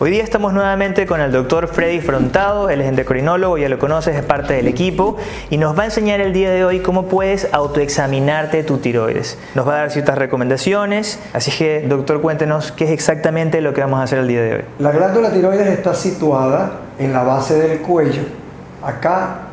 Hoy día estamos nuevamente con el Dr. Freddy Frontado, él es endocrinólogo, ya lo conoces, es parte del equipo y nos va a enseñar el día de hoy cómo puedes autoexaminarte tu tiroides. Nos va a dar ciertas recomendaciones, así que doctor, cuéntenos qué es exactamente lo que vamos a hacer el día de hoy. La glándula tiroides está situada en la base del cuello, acá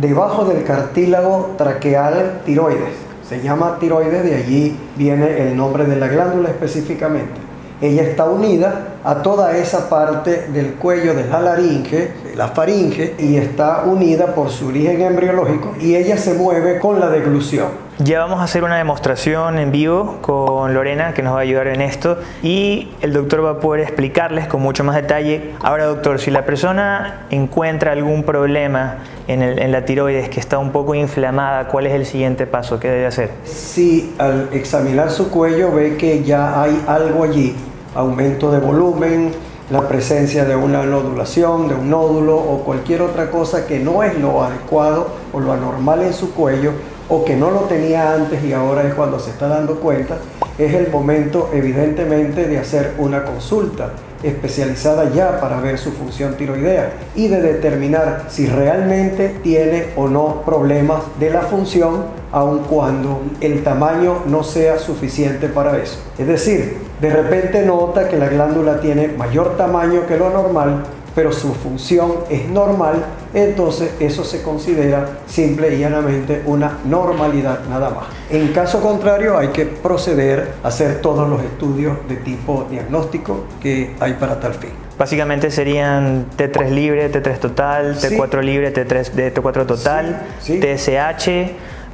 debajo del cartílago traqueal tiroides. Se llama tiroides, de allí viene el nombre de la glándula específicamente. Ella está unida a toda esa parte del cuello, de la laringe, de la faringe, y está unida por su origen embriológico y ella se mueve con la deglución. Ya vamos a hacer una demostración en vivo con Lorena, que nos va a ayudar en esto, y el doctor va a poder explicarles con mucho más detalle. Ahora, doctor, si la persona encuentra algún problema en la tiroides que está un poco inflamada, ¿cuál es el siguiente paso? ¿Qué debe hacer? Si al examinar su cuello ve que ya hay algo allí, aumento de volumen, la presencia de una nodulación, de un nódulo o cualquier otra cosa que no es lo adecuado o lo anormal en su cuello, o que no lo tenía antes y ahora es cuando se está dando cuenta, es el momento evidentemente de hacer una consulta especializada ya para ver su función tiroidea y de determinar si realmente tiene o no problemas de la función, aun cuando el tamaño no sea suficiente para eso. Es decir, de repente nota que la glándula tiene mayor tamaño que lo normal, pero su función es normal, entonces eso se considera simple y llanamente una normalidad nada más. En caso contrario, hay que proceder a hacer todos los estudios de tipo diagnóstico que hay para tal fin. Básicamente serían T3 Libre, T3 Total, T4 Libre, T4 Total, TSH,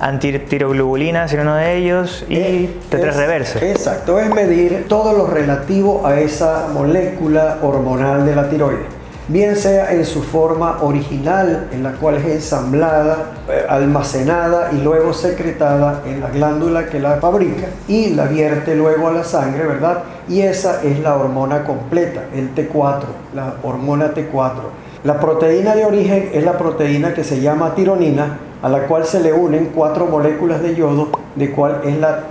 antitiroglobulina sería uno de ellos, y T3 reverso. Exacto, es medir todo lo relativo a esa molécula hormonal de la tiroides, bien sea en su forma original, en la cual es ensamblada, almacenada y luego secretada en la glándula que la fabrica y la vierte luego a la sangre, ¿verdad? Y esa es la hormona completa, el T4, la hormona T4. La proteína de origen es la proteína que se llama tironina, a la cual se le unen 4 moléculas de yodo, de cual es la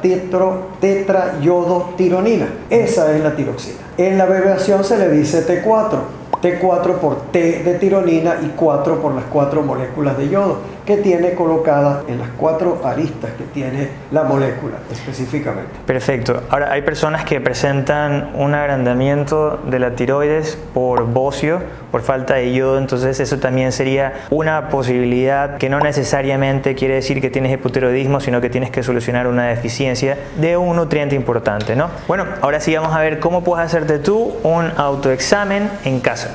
tetrayodotironina. Esa es la tiroxina. En la abreviación se le dice T4. T4 por T de tironina y 4 por las 4 moléculas de yodo que tiene colocadas en las 4 aristas que tiene la molécula específicamente. Perfecto. Ahora, hay personas que presentan un agrandamiento de la tiroides por bocio, por falta de yodo, entonces eso también sería una posibilidad que no necesariamente quiere decir que tienes hipotiroidismo, sino que tienes que solucionar una deficiencia de un nutriente importante, ¿no? Bueno, ahora sí vamos a ver cómo puedes hacerte tú un autoexamen en casa.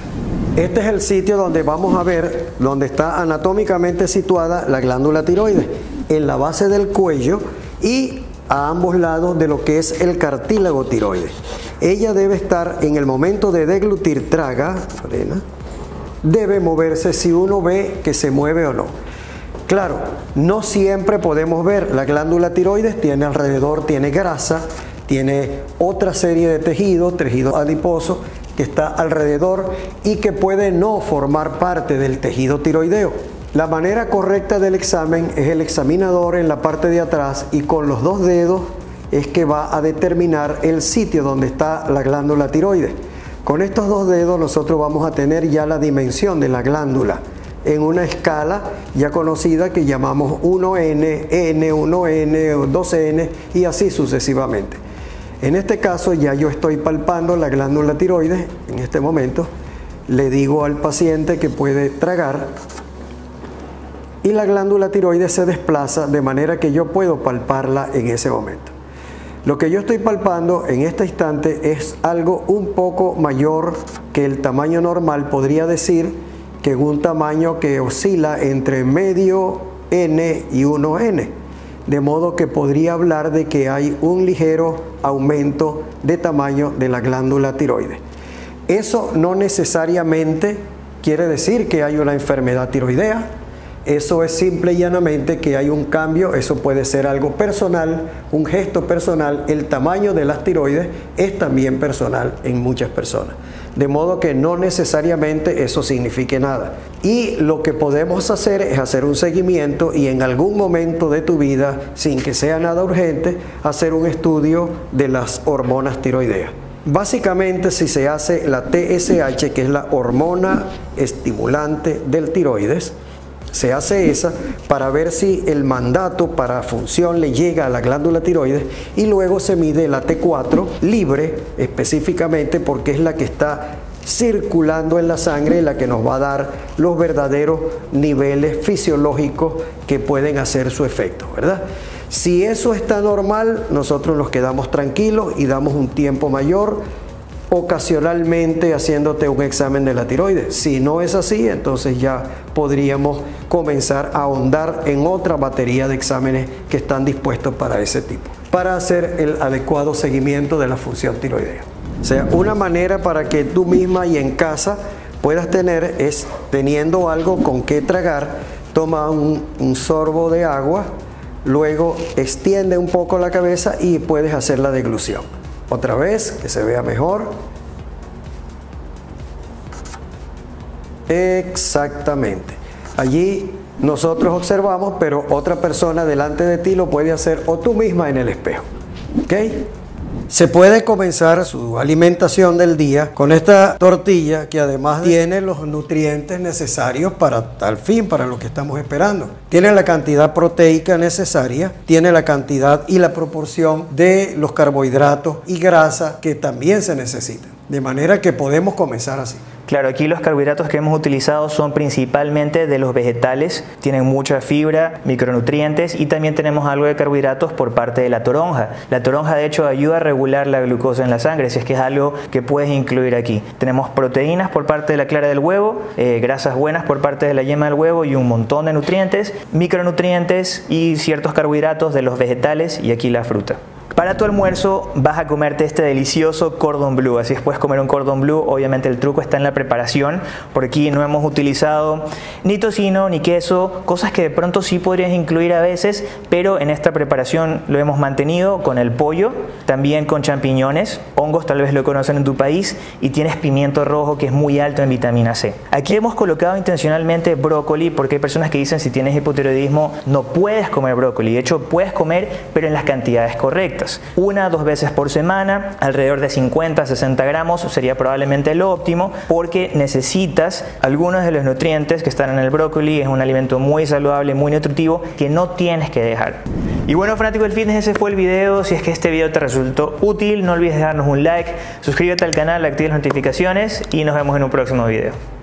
Este es el sitio donde vamos a ver donde está anatómicamente situada la glándula tiroides, en la base del cuello y a ambos lados de lo que es el cartílago tiroides. Ella debe estar en el momento de deglutir, traga, frena, debe moverse si uno ve que se mueve o no. Claro, no siempre podemos ver, la glándula tiroides tiene alrededor, tiene grasa, tiene otra serie de tejidos, tejido adiposo, que está alrededor y que puede no formar parte del tejido tiroideo. La manera correcta del examen es el examinador en la parte de atrás y con los 2 dedos es que va a determinar el sitio donde está la glándula tiroides. Con estos 2 dedos nosotros vamos a tener ya la dimensión de la glándula en una escala ya conocida que llamamos 1N, N1N, 2N y así sucesivamente. En este caso ya yo estoy palpando la glándula tiroides, en este momento le digo al paciente que puede tragar y la glándula tiroides se desplaza de manera que yo puedo palparla en ese momento. Lo que yo estoy palpando en este instante es algo un poco mayor que el tamaño normal, podría decir que en un tamaño que oscila entre medio N y 1N. De modo que podría hablar de que hay un ligero aumento de tamaño de la glándula tiroides. Eso no necesariamente quiere decir que hay una enfermedad tiroidea, eso es simple y llanamente que hay un cambio, eso puede ser algo personal, un gesto personal, el tamaño de las tiroides es también personal en muchas personas. De modo que no necesariamente eso signifique nada. Y lo que podemos hacer es hacer un seguimiento y en algún momento de tu vida, sin que sea nada urgente, hacer un estudio de las hormonas tiroideas. Básicamente, si se hace la TSH, que es la hormona estimulante del tiroides, se hace esa para ver si el mandato para función le llega a la glándula tiroides, y luego se mide la T4 libre específicamente porque es la que está circulando en la sangre, la que nos va a dar los verdaderos niveles fisiológicos que pueden hacer su efecto, ¿verdad? Si eso está normal, nosotros nos quedamos tranquilos y damos un tiempo mayor, ocasionalmente haciéndote un examen de la tiroides. Si no es así, entonces ya podríamos comenzar a ahondar en otra batería de exámenes que están dispuestos para ese tipo, para hacer el adecuado seguimiento de la función tiroidea. O sea, una manera para que tú misma y en casa puedas tener es, teniendo algo con que tragar, toma un sorbo de agua, luego extiende un poco la cabeza y puedes hacer la deglución. Otra vez, que se vea mejor. Exactamente. Allí nosotros observamos, pero otra persona delante de ti lo puede hacer, o tú misma en el espejo. ¿Ok? Se puede comenzar su alimentación del día con esta tortilla, que además tiene los nutrientes necesarios para tal fin, para lo que estamos esperando. Tiene la cantidad proteica necesaria, tiene la cantidad y la proporción de los carbohidratos y grasa que también se necesitan. De manera que podemos comenzar así. Claro, aquí los carbohidratos que hemos utilizado son principalmente de los vegetales, tienen mucha fibra, micronutrientes, y también tenemos algo de carbohidratos por parte de la toronja. La toronja de hecho ayuda a regular la glucosa en la sangre, si es que es algo que puedes incluir aquí. Tenemos proteínas por parte de la clara del huevo, grasas buenas por parte de la yema del huevo y un montón de nutrientes, micronutrientes y ciertos carbohidratos de los vegetales y aquí la fruta. Para tu almuerzo vas a comerte este delicioso cordon bleu, así es, puedes comer un cordon bleu. Obviamente el truco está en la preparación, por aquí no hemos utilizado ni tocino ni queso, cosas que de pronto sí podrías incluir a veces, pero en esta preparación lo hemos mantenido con el pollo, también con champiñones, hongos tal vez lo conocen en tu país, y tienes pimiento rojo que es muy alto en vitamina C. Aquí hemos colocado intencionalmente brócoli porque hay personas que dicen si tienes hipotiroidismo no puedes comer brócoli, de hecho puedes comer pero en las cantidades correctas. Una a dos veces por semana, alrededor de 50 a 60 gramos sería probablemente lo óptimo, porque necesitas algunos de los nutrientes que están en el brócoli. Es un alimento muy saludable, muy nutritivo, que no tienes que dejar. Y bueno, fanático del fitness, ese fue el video. Si es que este video te resultó útil, no olvides dejarnos un like, suscríbete al canal, activa las notificaciones y nos vemos en un próximo video.